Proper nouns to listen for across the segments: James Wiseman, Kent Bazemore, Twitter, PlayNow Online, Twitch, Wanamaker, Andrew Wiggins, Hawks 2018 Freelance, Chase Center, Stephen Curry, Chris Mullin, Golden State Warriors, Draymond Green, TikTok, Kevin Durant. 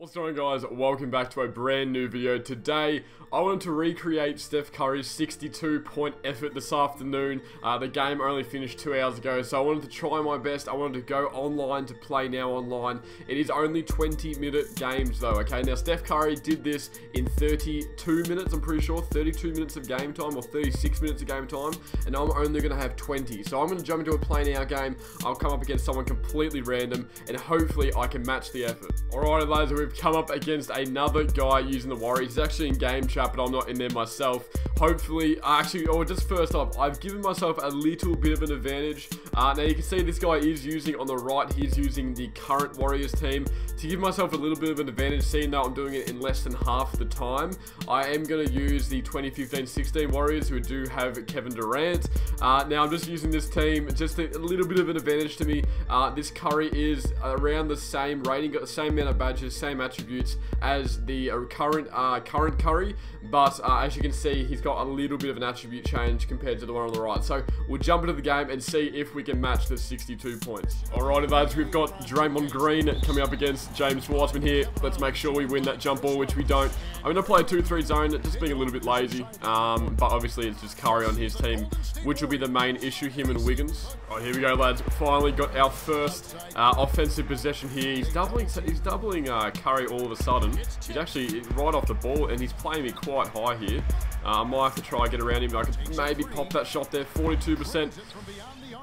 What's going on, guys? Welcome back to a brand new video. Today, I wanted to recreate Steph Curry's 62-point effort this afternoon. The game only finished 2 hours ago, so I wanted to try my best. I wanted to go online to play now online. It is only 20-minute games though, okay? Now, Steph Curry did this in 32 minutes, I'm pretty sure. 32 minutes of game time or 36 minutes of game time, and I'm only going to have 20. So I'm going to jump into a play now game. I'll come up against someone completely random, and hopefully I can match the effort. Alright, ladies, we've come up against another guy using the Warriors. He's actually in game chat, but I'm not in there myself. Hopefully, just first off, I've given myself a little bit of an advantage. Now you can see this guy is using, on the right, he's using the current Warriors team. To give myself a little bit of an advantage, seeing that I'm doing it in less than half the time, I am going to use the 2015-16 Warriors, who do have Kevin Durant. Now I'm just using this team, just a little bit of an advantage to me. This Curry is around the same rating, got the same amount of badges, same attributes as the current Curry, but as you can see, he's got a little bit of an attribute change compared to the one on the right. So we'll jump into the game and see if we can match the 62 points. Alrighty, lads, we've got Draymond Green coming up against James Wiseman here. Let's make sure we win that jump ball, which we don't. I'm going to play a 2-3 zone, just being a little bit lazy, but obviously it's just Curry on his team, which will be the main issue, him and Wiggins. Alright, here we go, lads. Finally got our first offensive possession here. He's doubling Curry all of a sudden. He's actually right off the ball, and he's playing me quite high here. I might have to try and get around him. I could maybe pop that shot there, 42%.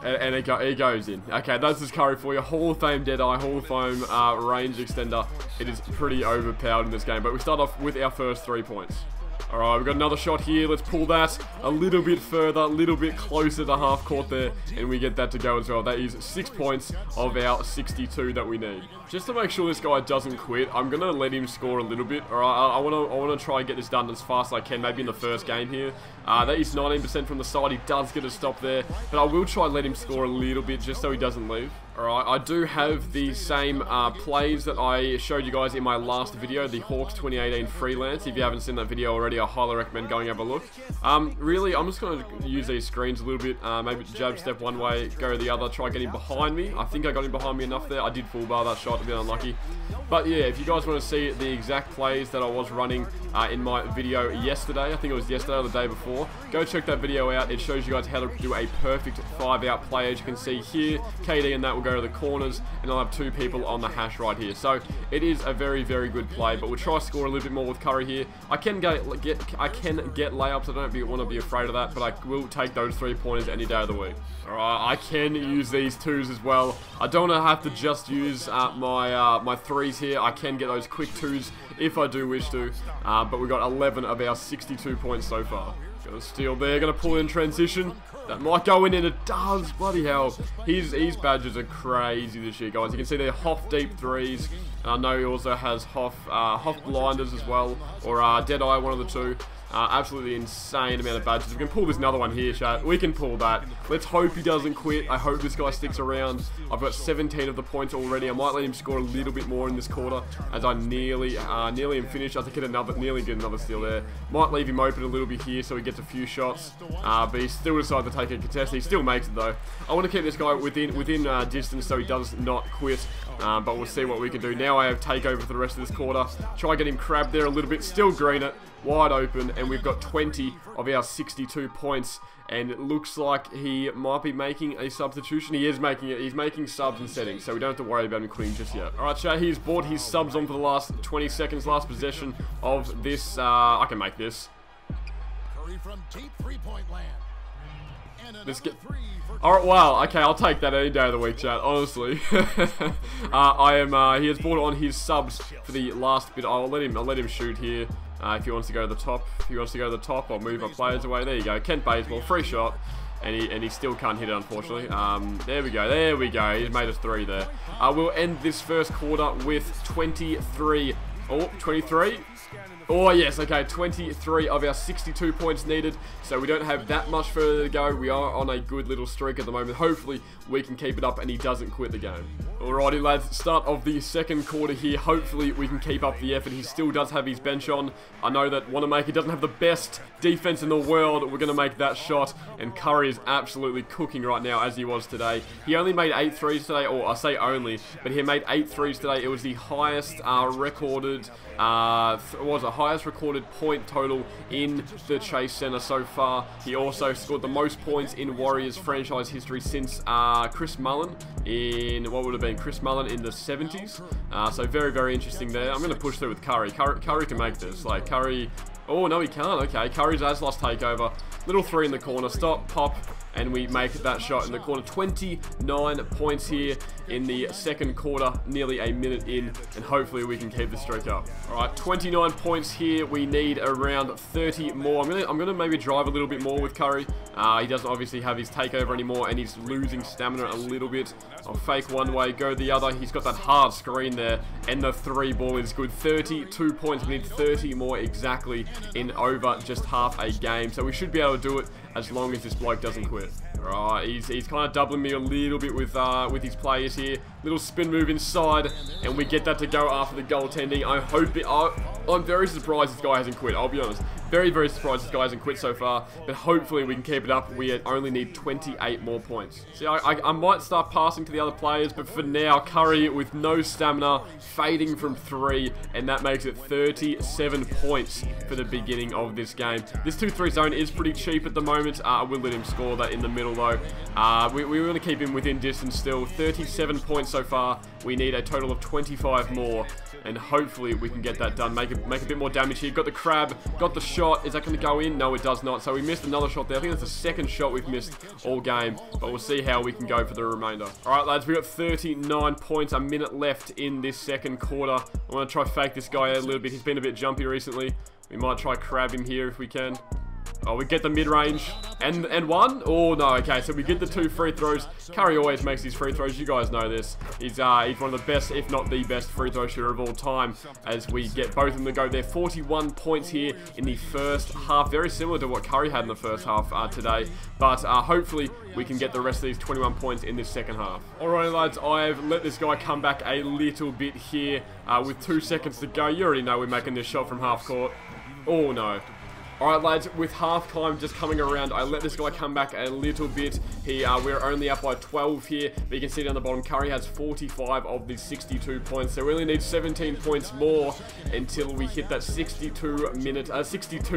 And it goes in. Okay, that's this Curry for you. Hall of Fame Deadeye, Hall of Fame range extender. It is pretty overpowered in this game, but we start off with our first 3 points. All right, we've got another shot here. Let's pull that a little bit further, a little bit closer to half court there, and we get that to go as well. That is 6 points of our 62 that we need. Just to make sure this guy doesn't quit, I'm going to let him score a little bit. All right, I want to try and get this done as fast as I can, maybe in the first game here. That is 19% from the side. He does get a stop there, but I will try and let him score a little bit just so he doesn't leave. Alright, I do have the same plays that I showed you guys in my last video, the Hawks 2018 Freelance. If you haven't seen that video already, I highly recommend going have a look. Really, I'm just going to use these screens a little bit, maybe jab step one way, go the other, try getting behind me. I think I got him behind me enough there. I did full bar that shot, a bit unlucky. But yeah, if you guys want to see the exact plays that I was running in my video yesterday, I think it was yesterday or the day before, go check that video out. It shows you guys how to do a perfect 5-out play. As you can see here, KD and that will go to the corners, and I'll have two people on the hash right here. So it is a very, very good play, but we'll try to score a little bit more with Curry here. I can get layups. I don't want to be afraid of that, but I will take those 3-pointers any day of the week. All right, I can use these twos as well. I don't want to have to just use my threes here. I can get those quick twos if I do wish to, but we've got 11 of our 62 points so far. Gonna steal there, gonna pull in transition. That might go in, and it does. Bloody hell. His badges are crazy this year, guys. You can see they're Hoff deep threes. And I know he also has Hoff blinders as well, or Deadeye, one of the two. Absolutely insane amount of badges. We can pull this another one here, chat. We can pull that. Let's hope he doesn't quit. I hope this guy sticks around. I've got 17 of the points already. I might let him score a little bit more in this quarter, as I nearly am finished. I think nearly get another steal there. Might leave him open a little bit here so he gets a few shots, but he still decided to take a contest. He still makes it though. I want to keep this guy within distance so he does not quit, but we'll see what we can do. Now I have takeover for the rest of this quarter. Try and get him crabbed there a little bit. Still green it. Wide open, and we've got 20 of our 62 points, and it looks like he might be making a substitution. He is making it. He's making subs and settings, so we don't have to worry about him quitting just yet. Alright, chat, he's brought his subs on for the last 20 seconds, last possession of this. I can make this. Curry from deep three-point land. Alright, wow, okay, I'll take that any day of the week, chat, honestly. He has brought on his subs for the last bit. I'll let him shoot here. If he wants to go to the top, I'll move our players away. There you go, Kent Bazemore, free shot, and he still can't hit it, unfortunately. There we go, he's made us three there. We'll end this first quarter with 23. Oh, yes, okay, 23 of our 62 points needed, so we don't have that much further to go. We are on a good little streak at the moment. Hopefully, we can keep it up and he doesn't quit the game. Alrighty, lads, start of the second quarter here. Hopefully, we can keep up the effort. He still does have his bench on. I know that Wanamaker doesn't have the best defense in the world. We're going to make that shot, and Curry is absolutely cooking right now, as he was today. He only made 8 threes today, or I say only, but he made 8 threes today. It was the highest recorded, was a highest recorded point total in the Chase Center so far. He also scored the most points in Warriors franchise history since Chris Mullin in what would have been Chris Mullin in the 70s. So very, very interesting there. I'm going to push through with Curry. Curry can make this. Like Curry. Oh no, he can't. Okay, Curry's Aslos takeover. Little three in the corner. Stop. Pop. And we make that shot in the corner. 29 points here in the second quarter, nearly a minute in, and hopefully we can keep the streak up. All right, 29 points here. We need around 30 more. I'm gonna maybe drive a little bit more with Curry. He doesn't obviously have his takeover anymore, and he's losing stamina a little bit. I'll fake one way, go the other. He's got that hard screen there, and the three ball is good. 32 points. We need 30 more exactly in over just half a game, so we should be able to do it as long as this bloke doesn't quit. Right, he's kind of doubling me a little bit with his players here. Little spin move inside, and we get that to go after the goaltending. I'm very surprised this guy hasn't quit, I'll be honest. Very, very surprised this guy hasn't quit so far, but hopefully we can keep it up. We only need 28 more points. See, I might start passing to the other players, but for now, Curry with no stamina, fading from three, and that makes it 37 points for the beginning of this game. This 2-3 zone is pretty cheap at the moment. I will let him score that in the middle, though. We're going to keep him within distance still. 37 points so far. We need a total of 25 more, and hopefully we can get that done. Make a bit more damage here. Got the crab, got the shot. Is that going to go in? No, it does not. So we missed another shot there. I think that's the second shot we've missed all game, but we'll see how we can go for the remainder. All right, lads, we got 39 points, a minute left in this second quarter. I want to try fake this guy a little bit. He's been a bit jumpy recently. We might try crab him here if we can. Oh, we get the mid-range, and one? Oh, no, okay, so we get the 2 free throws. Curry always makes his free throws, you guys know this. He's one of the best, if not the best, free throw shooter of all time, as we get both of them to go there. 41 points here in the first half, very similar to what Curry had in the first half today, but hopefully we can get the rest of these 21 points in this second half. Alright, lads, I've let this guy come back a little bit here with 2 seconds to go. You already know we're making this shot from half court. Oh, no. Alright, lads, with half time just coming around, I let this guy come back a little bit. We're only up by 12 here, but you can see down the bottom, Curry has 45 of the 62 points, so we only need 17 points more until we hit that 62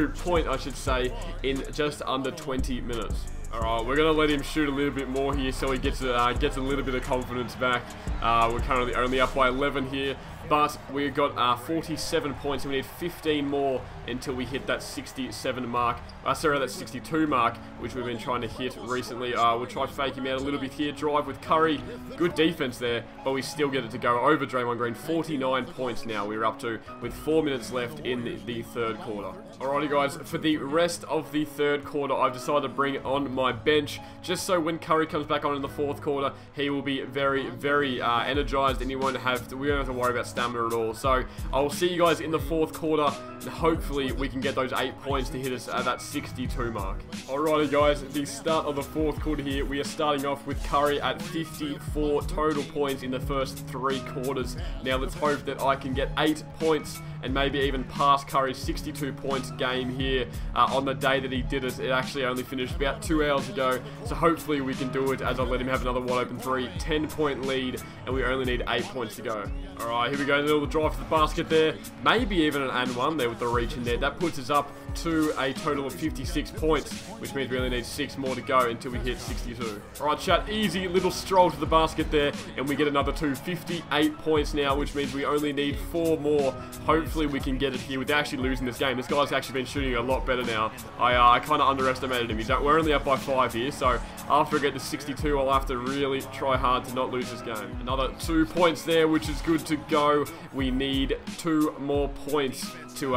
point, I should say, in just under 20 minutes. Alright, we're going to let him shoot a little bit more here so he gets a little bit of confidence back. We're currently only up by 11 here, but we've got 47 points and we need 15 more until we hit that 67 mark. Sorry, that 62 mark, which we've been trying to hit recently. We'll try to fake him out a little bit here. Drive with Curry. Good defense there, but we still get it to go over Draymond Green. 49 points now we're up to with 4 minutes left in the third quarter. Alrighty, guys, for the rest of the third quarter, I've decided to bring on my bench just so when Curry comes back on in the fourth quarter, he will be very, very energized and we won't have to worry about stamina at all. So I'll see you guys in the fourth quarter. Hopefully we can get those 8 points to hit us at that 62 mark. Alrighty, guys, the start of the fourth quarter here. We are starting off with Curry at 54 total points in the first 3 quarters. Now let's hope that I can get 8 points and maybe even pass Curry's 62 points game here. On the day that he did it, it actually only finished about 2 hours ago. So hopefully we can do it, as I let him have another wide open three. 10-point lead, and we only need 8 points to go. Alright, here we go. A little drive to the basket there. Maybe even an and one there with the reach in there. That puts us up to a total of 56 points, which means we only need 6 more to go until we hit 62. Alright, chat, easy little stroll to the basket there, and we get another 258 points now, which means we only need 4 more. Hopefully we can get it here without actually losing this game. This guy's actually been shooting a lot better now. I kind of underestimated him. We're only up by 5 here, so after I get to 62, I'll have to really try hard to not lose this game. Another 2 points there, which is good to go. go. We need 2 more points to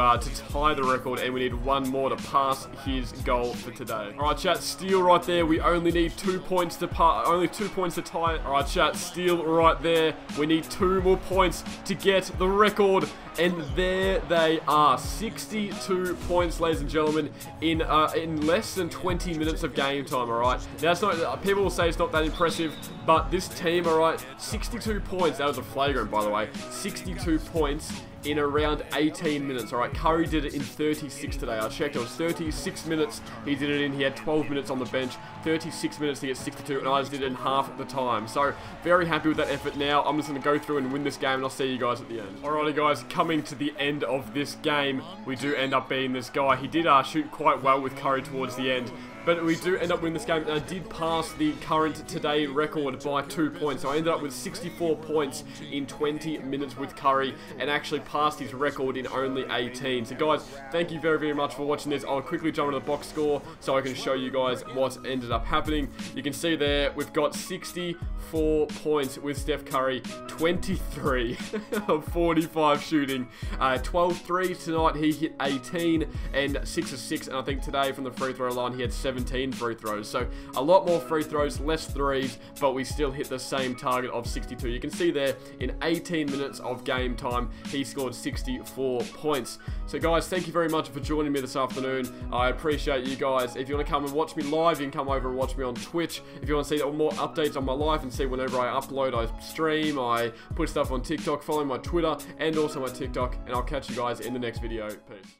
tie the record, and we need 1 more to pass his goal for today. All right, chat, steal right there. We only need 2 points to pass, only 2 points to tie it. All right, chat, steal right there. We need 2 more points to get the record, and there they are, 62 points, ladies and gentlemen, in less than 20 minutes of game time. All right, now it's not, people will say it's not that impressive, but this team, all right, 62 points. That was a flagrant, by the way. 62 points in around 18 minutes, all right? Curry did it in 36 today. I checked, it was 36 minutes he did it in. He had 12 minutes on the bench, 36 minutes to get 62, and I just did it in half the time. So, very happy with that effort now. I'm just gonna go through and win this game, and I'll see you guys at the end. Alrighty, guys, coming to the end of this game, we do end up being this guy. He did shoot quite well with Curry towards the end, but we do end up winning this game, and I did pass the current today record by 2 points. So I ended up with 64 points in 20 minutes with Curry, and actually passed his record in only 18. So guys, thank you very, very much for watching this. I'll quickly jump into the box score so I can show you guys what ended up happening. You can see there, we've got 64 points with Steph Curry, 23 of 45 shooting, 12 threes tonight, he hit 18, and 6 of 6, and I think today from the free throw line, he had 17 free throws. So a lot more free throws, less threes, but we still hit the same target of 62. You can see there in 18 minutes of game time, he scored 64 points. So guys, thank you very much for joining me this afternoon. I appreciate you guys. If you want to come and watch me live, you can come over and watch me on Twitch. If you want to see more updates on my life and see whenever I upload, I stream, I put stuff on TikTok, follow my Twitter and also my TikTok, and I'll catch you guys in the next video. Peace.